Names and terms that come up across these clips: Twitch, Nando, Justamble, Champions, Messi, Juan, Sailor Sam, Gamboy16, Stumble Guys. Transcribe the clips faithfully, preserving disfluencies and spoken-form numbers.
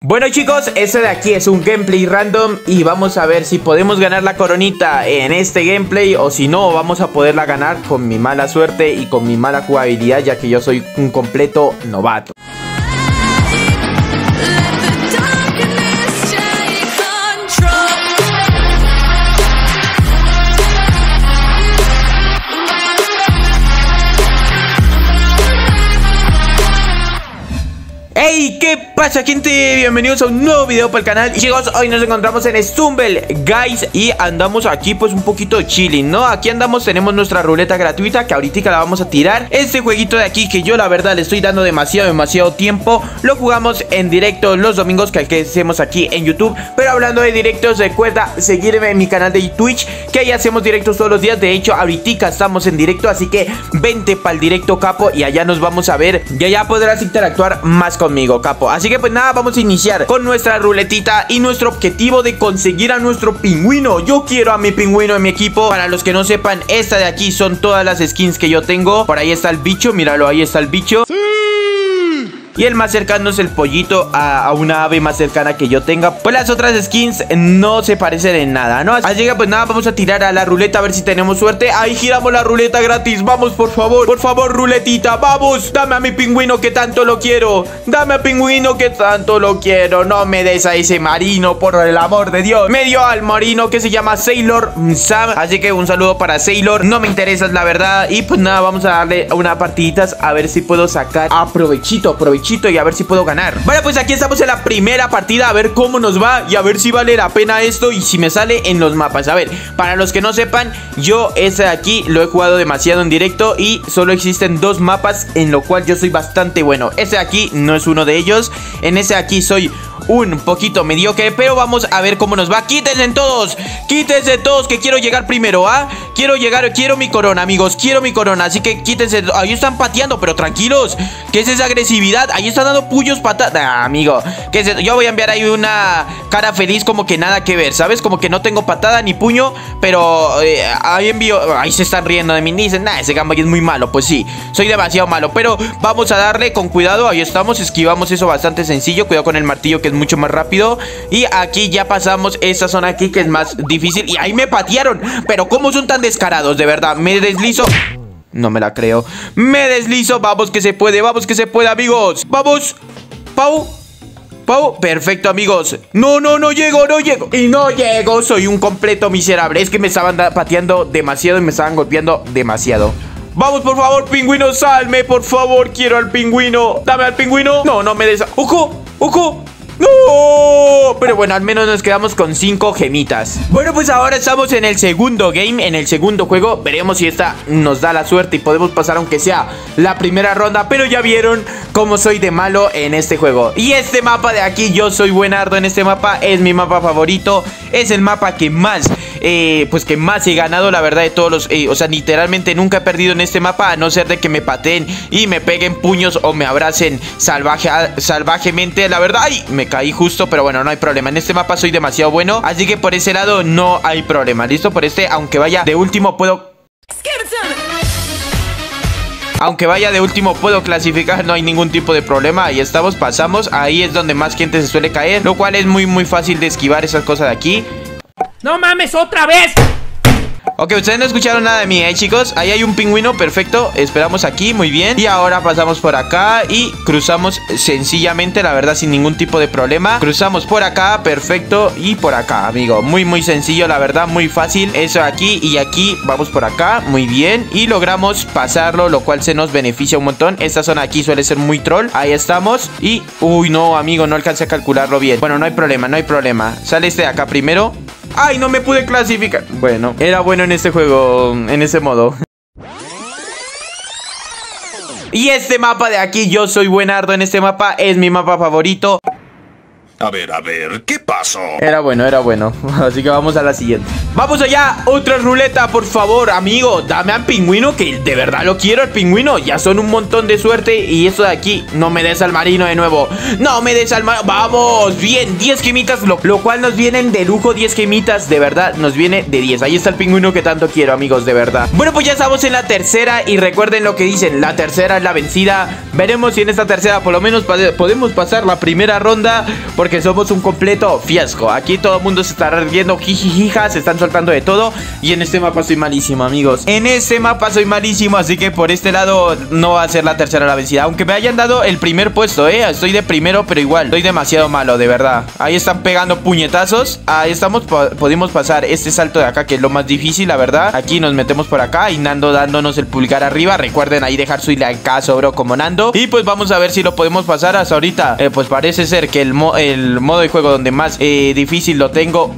Bueno chicos, este de aquí es un gameplay random y vamos a ver si podemos ganar la coronita en este gameplay o si no vamos a poderla ganar con mi mala suerte y con mi mala jugabilidad, ya que yo soy un completo novato. ¡Hey! ¿Qué pasa, gente? Bienvenidos a un nuevo video para el canal. Y chicos, hoy nos encontramos en Stumble Guys y andamos aquí pues un poquito chilling, ¿no? Aquí andamos, tenemos nuestra ruleta gratuita que ahorita la vamos a tirar. Este jueguito de aquí que yo la verdad le estoy dando demasiado, demasiado tiempo. Lo jugamos en directo los domingos que hacemos aquí en YouTube. Pero hablando de directos, recuerda seguirme en mi canal de Twitch, que ahí hacemos directos todos los días. De hecho, ahorita estamos en directo, así que vente para el directo, capo, y allá nos vamos a ver. Y allá podrás interactuar más con conmigo, capo. Así que pues nada, vamos a iniciar con nuestra ruletita y nuestro objetivo de conseguir a nuestro pingüino. Yo quiero a mi pingüino en mi equipo. Para los que no sepan, esta de aquí son todas las skins que yo tengo. Por ahí está el bicho, míralo, ahí está el bicho. Sí. Y el más cercano es el pollito a, a una ave más cercana que yo tenga. Pues las otras skins no se parecen en nada, ¿no? Así que pues nada, vamos a tirar a la ruleta a ver si tenemos suerte. Ahí giramos la ruleta gratis. Vamos, por favor, por favor, ruletita. Vamos, dame a mi pingüino que tanto lo quiero. Dame a pingüino que tanto lo quiero. No me des a ese marino, por el amor de Dios. Me dio al marino que se llama Sailor Sam. Así que un saludo para Sailor. No me interesas, la verdad. Y pues nada, vamos a darle unas partiditas a ver si puedo sacar a provechito, a provechito. Y a ver si puedo ganar. Bueno, pues aquí estamos en la primera partida. A ver cómo nos va y a ver si vale la pena esto y si me sale en los mapas. A ver, para los que no sepan, yo este de aquí lo he jugado demasiado en directo y solo existen dos mapas en lo cual yo soy bastante bueno. Este de aquí no es uno de ellos. En este de aquí soy un poquito mediocre, pero vamos a ver cómo nos va. Quítense todos, quítense todos, que quiero llegar primero, ¿ah? ¿eh? Quiero llegar, quiero mi corona, amigos, quiero mi corona. Así que quítense, ahí están pateando, pero tranquilos. ¿Qué es esa agresividad? Ahí están dando puyos, patadas, nah, amigo. ¿Qué es? Yo voy a enviar ahí una cara feliz como que nada que ver, ¿sabes? Como que no tengo patada ni puño, pero eh, ahí envío, ahí se están riendo de mí. Dicen, nah, ese Gamboy es muy malo. Pues sí, soy demasiado malo, pero vamos a darle con cuidado. Ahí estamos, esquivamos eso bastante sencillo. Cuidado con el martillo que es mucho más rápido. Y aquí ya pasamos esta zona aquí que es más difícil. Y ahí me patearon, pero cómo son tan descarados, de verdad, me deslizo. No me la creo, me deslizo. Vamos que se puede, vamos que se puede, amigos. Vamos, Pau Pau, perfecto, amigos. No, no, no llego, no llego. Y no llego, soy un completo miserable. Es que me estaban pateando demasiado y me estaban golpeando demasiado. Vamos, por favor, pingüino, salme, por favor. Quiero al pingüino, dame al pingüino. No, no me des... ¡Ojo! ¡Ojo! ¡No! Pero bueno, al menos nos quedamos con cinco gemitas. Bueno, pues ahora estamos en el segundo game, en el segundo juego. Veremos si esta nos da la suerte y podemos pasar aunque sea la primera ronda. Pero ya vieron cómo soy de malo en este juego. Y este mapa de aquí, yo soy buenardo en este mapa. Es mi mapa favorito. Es el mapa que más... Eh, pues que más he ganado, la verdad, de todos los eh, o sea, literalmente nunca he perdido en este mapa. A no ser de que me pateen y me peguen puños o me abracen salvaje, salvajemente, la verdad. Ay, me caí justo, pero bueno, no hay problema. En este mapa soy demasiado bueno, así que por ese lado no hay problema, listo. Por este, aunque vaya de último, puedo... Aunque vaya de último puedo clasificar, no hay ningún tipo de problema. Ahí estamos, pasamos, ahí es donde más gente se suele caer, lo cual es muy muy fácil de esquivar esas cosas de aquí. ¡No mames, otra vez! Ok, ustedes no escucharon nada de mí, ¿eh, chicos? Ahí hay un pingüino, perfecto. Esperamos aquí, muy bien. Y ahora pasamos por acá y cruzamos sencillamente, la verdad, sin ningún tipo de problema. Cruzamos por acá, perfecto. Y por acá, amigo, muy, muy sencillo, la verdad, muy fácil. Eso aquí y aquí, vamos por acá, muy bien. Y logramos pasarlo, lo cual se nos beneficia un montón. Esta zona aquí suele ser muy troll. Ahí estamos. Y, uy, no, amigo, no alcancé a calcularlo bien. Bueno, no hay problema, no hay problema. Sale este de acá primero. ¡Ay, no me pude clasificar! Bueno, era bueno en este juego, en ese modo. Y este mapa de aquí, yo soy buenardo en este mapa. Es mi mapa favorito. A ver, a ver, ¿qué pasó? Era bueno, era bueno. Así que vamos a la siguiente. ¡Vamos allá! ¡Otra ruleta, por favor, amigo! Dame al pingüino, que de verdad lo quiero, al pingüino. Ya son un montón de suerte. Y esto de aquí, no me des al marino de nuevo. ¡No me des al marino! ¡Vamos! Bien, diez gemitas, lo, lo cual nos vienen de lujo. Diez gemitas, de verdad, nos viene de diez. Ahí está el pingüino que tanto quiero, amigos, de verdad. Bueno, pues ya estamos en la tercera. Y recuerden lo que dicen, la tercera es la vencida. Veremos si en esta tercera por lo menos podemos pasar la primera ronda, porque porque somos un completo fiasco. Aquí todo el mundo se está riendo, jijijija, se están soltando de todo. Y en este mapa soy malísimo, amigos. En este mapa soy malísimo, así que por este lado no va a ser la tercera la vencida. Aunque me hayan dado el primer puesto, eh, estoy de primero, pero igual estoy demasiado malo, de verdad. Ahí están pegando puñetazos. Ahí estamos, podemos pasar este salto de acá, que es lo más difícil, la verdad. Aquí nos metemos por acá y Nando dándonos el pulgar arriba. Recuerden ahí dejar su likeazo, bro, como Nando. Y pues vamos a ver si lo podemos pasar hasta ahorita. Eh, pues parece ser que el, mo el modo de juego donde más eh, difícil lo tengo...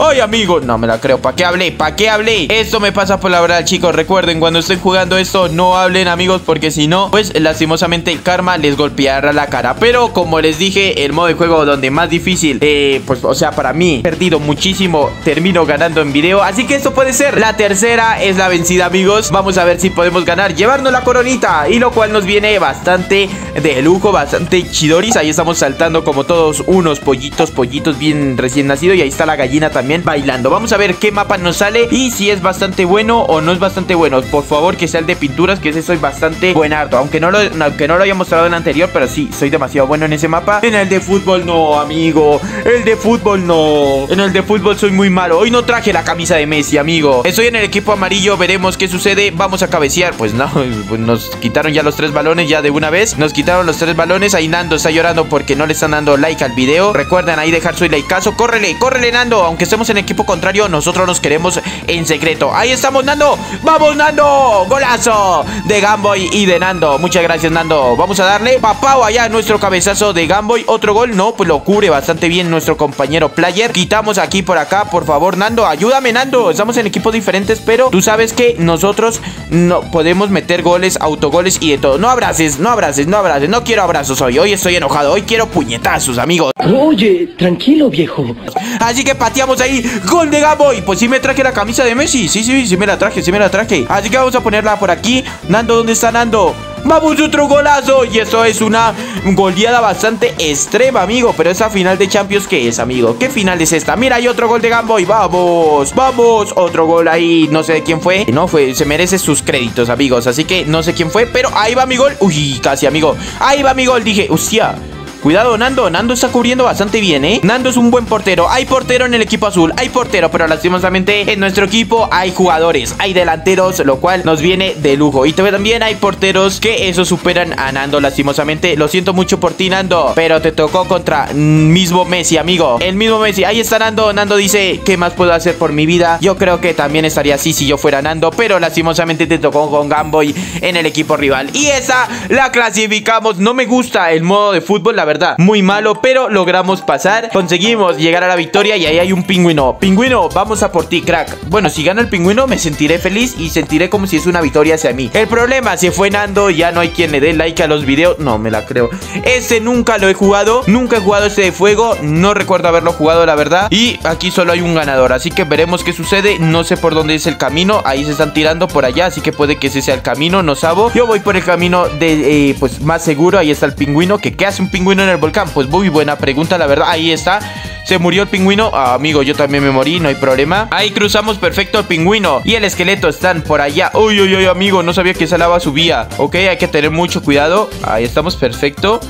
¡Ay, amigo! No me la creo. ¿Para qué hablé? ¿Para qué hablé? Esto me pasa por la verdad, chicos. Recuerden, cuando estén jugando esto, no hablen, amigos, porque si no, pues, lastimosamente, el karma les golpeará la cara. Pero, como les dije, el modo de juego donde más difícil, eh, pues, o sea, para mí, he perdido muchísimo, termino ganando en video. Así que esto puede ser. La tercera es la vencida, amigos. Vamos a ver si podemos ganar, llevarnos la coronita. Y lo cual nos viene bastante de lujo, bastante chidoris. Ahí estamos saltando como todos unos pollitos, pollitos bien recién nacidos. Y ahí está la gallina también. También bailando. Vamos a ver qué mapa nos sale y si es bastante bueno o no es bastante bueno. Por favor, que sea el de pinturas, que ese soy bastante buenardo, aunque no lo, aunque no lo haya mostrado en el anterior, pero sí, soy demasiado bueno en ese mapa. En el de fútbol no, amigo. El de fútbol no. En el de fútbol soy muy malo. Hoy no traje la camisa de Messi, amigo. Estoy en el equipo amarillo, veremos qué sucede. Vamos a cabecear, pues no, pues nos quitaron ya los tres balones, ya de una vez. Nos quitaron los tres balones, ahí Nando está llorando porque no le están dando like al video. Recuerden ahí dejar su likeazo, córrele, córrele Nando, aunque estemos en equipo contrario, nosotros nos queremos en secreto. Ahí estamos, Nando. ¡Vamos, Nando! ¡Golazo de Gamboy y de Nando! Muchas gracias, Nando. Vamos a darle papao allá nuestro cabezazo de Gamboy. Otro gol, no, pues lo cubre bastante bien nuestro compañero player. Quitamos aquí por acá, por favor, Nando. Ayúdame, Nando. Estamos en equipos diferentes, pero tú sabes que nosotros no podemos meter goles, autogoles y de todo. No abraces, no abraces, no abraces. No quiero abrazos hoy. Hoy estoy enojado. Hoy quiero puñetazos, amigos. Oye, tranquilo, viejo. Así que pateamos ahí, gol de Gamboy. Pues sí me traje la camisa de Messi, sí, sí, sí me la traje, sí me la traje. Así que vamos a ponerla por aquí. Nando, ¿dónde está Nando? ¡Vamos, otro golazo! Y eso es una goleada bastante extrema, amigo. Pero esa final de Champions, ¿qué es, amigo? ¿Qué final es esta? Mira, hay otro gol de Gamboy. ¡Vamos! ¡Vamos! Otro gol ahí. No sé de quién fue. No fue. Se merece sus créditos, amigos. Así que no sé quién fue, pero ahí va mi gol. Uy, casi, amigo. Ahí va mi gol, dije. ¡Hostia! Cuidado, Nando, Nando está cubriendo bastante bien, ¿eh? Nando es un buen portero, hay portero en el equipo azul, hay portero, pero lastimosamente en nuestro equipo hay jugadores, hay delanteros, lo cual nos viene de lujo. Y también hay porteros que eso superan a Nando, lastimosamente. Lo siento mucho por ti, Nando, pero te tocó contra mismo Messi, amigo. El mismo Messi, ahí está Nando, Nando dice, ¿qué más puedo hacer por mi vida? Yo creo que también estaría así si yo fuera Nando, pero lastimosamente te tocó con Gamboy en el equipo rival. Y esa la clasificamos, no me gusta el modo de fútbol, la verdad. Verdad, muy malo, pero logramos pasar. Conseguimos llegar a la victoria y ahí hay un pingüino. Pingüino, vamos a por ti, crack. Bueno, si gana el pingüino me sentiré feliz y sentiré como si es una victoria hacia mí. El problema, se fue Nando, ya no hay quien le dé like a los videos. No, me la creo. Este nunca lo he jugado, nunca he jugado este de fuego. No recuerdo haberlo jugado, la verdad. Y aquí solo hay un ganador, así que veremos qué sucede. No sé por dónde es el camino. Ahí se están tirando por allá, así que puede que ese sea el camino, no sabo. Yo voy por el camino de, eh, pues, más seguro. Ahí está el pingüino. ¿Qué, qué hace un pingüino en el volcán? Pues muy buena pregunta, la verdad. Ahí está, se murió el pingüino. Ah, amigo, yo también me morí, no hay problema. Ahí cruzamos perfecto el pingüino y el esqueleto están por allá. Uy, uy, uy, amigo, no sabía que esa lava subía. Ok, hay que tener mucho cuidado. Ahí estamos, perfecto.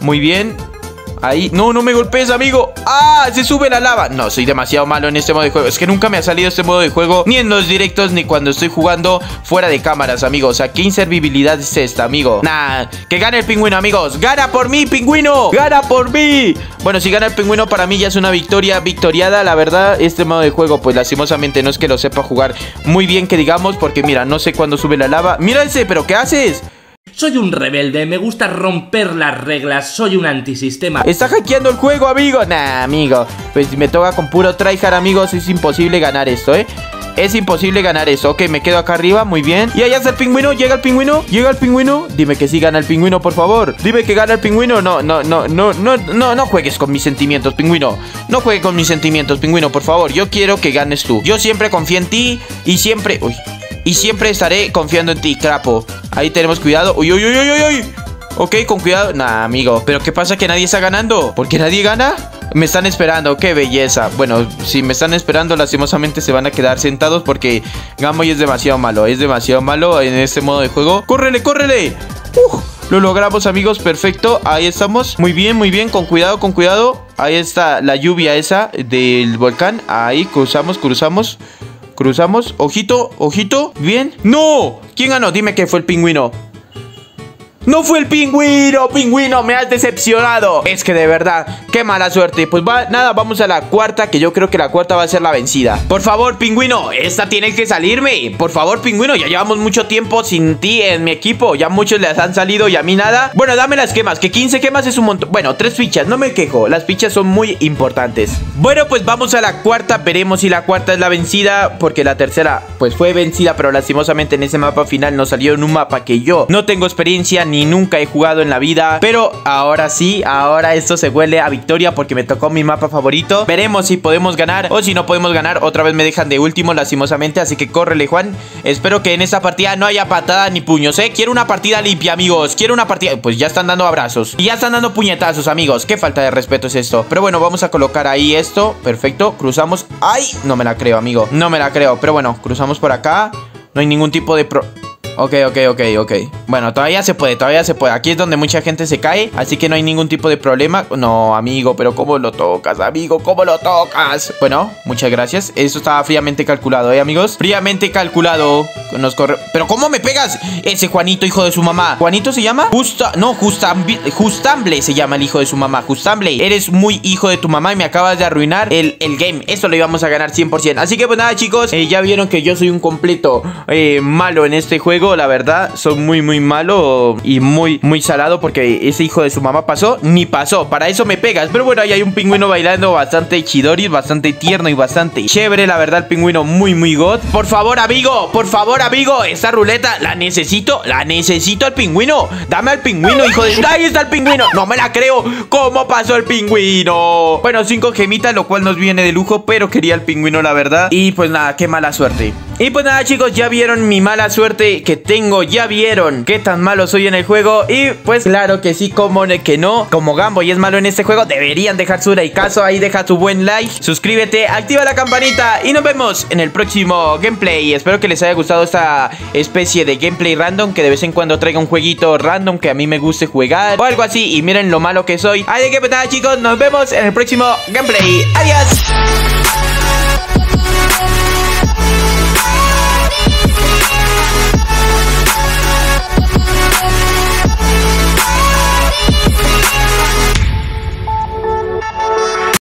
Muy bien. Ahí, no, no me golpees, amigo. Ah, se sube la lava. No, soy demasiado malo en este modo de juego. Es que nunca me ha salido este modo de juego, ni en los directos, ni cuando estoy jugando fuera de cámaras, amigos. O sea, ¿qué inservibilidad es esta, amigo? Nah, que gane el pingüino, amigos. ¡Gana por mí, pingüino! ¡Gana por mí! Bueno, si gana el pingüino, para mí ya es una victoria victoriada. La verdad, este modo de juego, pues lastimosamente no es que lo sepa jugar muy bien, que digamos, porque mira, no sé cuándo sube la lava. ¡Mira ese! ¿Pero qué haces? Soy un rebelde, me gusta romper las reglas, soy un antisistema. ¿Está hackeando el juego, amigo? Nah, amigo, pues me toca con puro tryhard, amigos. Es imposible ganar esto, eh Es imposible ganar eso. Ok, me quedo acá arriba, muy bien. Y allá está el pingüino, llega el pingüino, llega el pingüino. Dime que sí gana el pingüino, por favor. Dime que gana el pingüino. No, no, no, no, no, no, no juegues con mis sentimientos, pingüino. No juegues con mis sentimientos, pingüino, por favor. Yo quiero que ganes tú. Yo siempre confío en ti y siempre... Uy. Y siempre estaré confiando en ti, crapo. Ahí tenemos cuidado. Uy, uy, uy, uy, uy. Ok, con cuidado. Nah, amigo. ¿Pero qué pasa que nadie está ganando? ¿Por qué nadie gana? Me están esperando, qué belleza. Bueno, si me están esperando, lastimosamente se van a quedar sentados porque Gamboy es demasiado malo. Es demasiado malo en este modo de juego. ¡Córrele, córrele! ¡Uf! Lo logramos, amigos, perfecto. Ahí estamos. Muy bien, muy bien, con cuidado, con cuidado. Ahí está la lluvia esa del volcán. Ahí cruzamos, cruzamos. Cruzamos, ojito, ojito. Bien, ¡no! ¿Quién ganó? Dime que fue el pingüino. ¡No fue el pingüino! ¡Pingüino, me has decepcionado! Es que de verdad, qué mala suerte. Pues va, nada, vamos a la cuarta, que yo creo que la cuarta va a ser la vencida. Por favor, pingüino, esta tiene que salirme. Por favor, pingüino, ya llevamos mucho tiempo sin ti en mi equipo. Ya muchos les han salido y a mí nada. Bueno, dame las quemas, que quince quemas es un montón. Bueno, tres fichas, no me quejo, las fichas son muy importantes. Bueno, pues vamos a la cuarta, veremos si la cuarta es la vencida. Porque la tercera, pues fue vencida, pero lastimosamente en ese mapa final nos salió en un mapa que yo no tengo experiencia ni nunca he jugado en la vida. Pero ahora sí, ahora esto se huele a victoria porque me tocó mi mapa favorito. Veremos si podemos ganar o si no podemos ganar. Otra vez me dejan de último lastimosamente, así que córrele, Juan. Espero que en esta partida no haya patada ni puños, ¿eh? Quiero una partida limpia, amigos. Quiero una partida... Pues ya están dando abrazos y ya están dando puñetazos, amigos. Qué falta de respeto es esto. Pero bueno, vamos a colocar ahí esto. Perfecto, cruzamos. ¡Ay! No me la creo, amigo. No me la creo, pero bueno, cruzamos por acá. No hay ningún tipo de... Pro... Ok, ok, ok, ok. Bueno, todavía se puede, todavía se puede. Aquí es donde mucha gente se cae, así que no hay ningún tipo de problema. No, amigo, pero ¿cómo lo tocas, amigo? ¿Cómo lo tocas? Bueno, muchas gracias. Eso estaba fríamente calculado, ¿eh, amigos? Fríamente calculado. Nos corre... ¿Pero cómo me pegas? Ese Juanito, hijo de su mamá. ¿Juanito se llama? Justa... No, Justamble... Justamble se llama el hijo de su mamá. Justamble, eres muy hijo de tu mamá y me acabas de arruinar el, el game. Esto lo íbamos a ganar cien por ciento. Así que pues nada, chicos. Eh, ya vieron que yo soy un completo eh, malo en este juego. La verdad, son muy muy malo y muy muy salado porque ese hijo de su mamá pasó, ni pasó, para eso me pegas. Pero bueno, ahí hay un pingüino bailando bastante chidori, bastante tierno y bastante chévere, la verdad, el pingüino muy muy god. Por favor, amigo, por favor, amigo, esta ruleta la necesito, la necesito al pingüino. Dame al pingüino, hijo de... Ahí está el pingüino, no me la creo, ¿cómo pasó el pingüino? Bueno, cinco gemitas, lo cual nos viene de lujo, pero quería el pingüino, la verdad. Y pues nada, qué mala suerte. Y pues nada, chicos, ya vieron mi mala suerte que tengo, ya vieron qué tan malo soy en el juego. Y pues claro que sí, como que no, como Gamboy es malo en este juego, deberían dejar su likeazo ahí, deja tu buen like, suscríbete, activa la campanita y nos vemos en el próximo gameplay. Espero que les haya gustado esta especie de gameplay random, que de vez en cuando traiga un jueguito random que a mí me guste jugar o algo así, y miren lo malo que soy. Así que pues nada, chicos, nos vemos en el próximo gameplay. Adiós.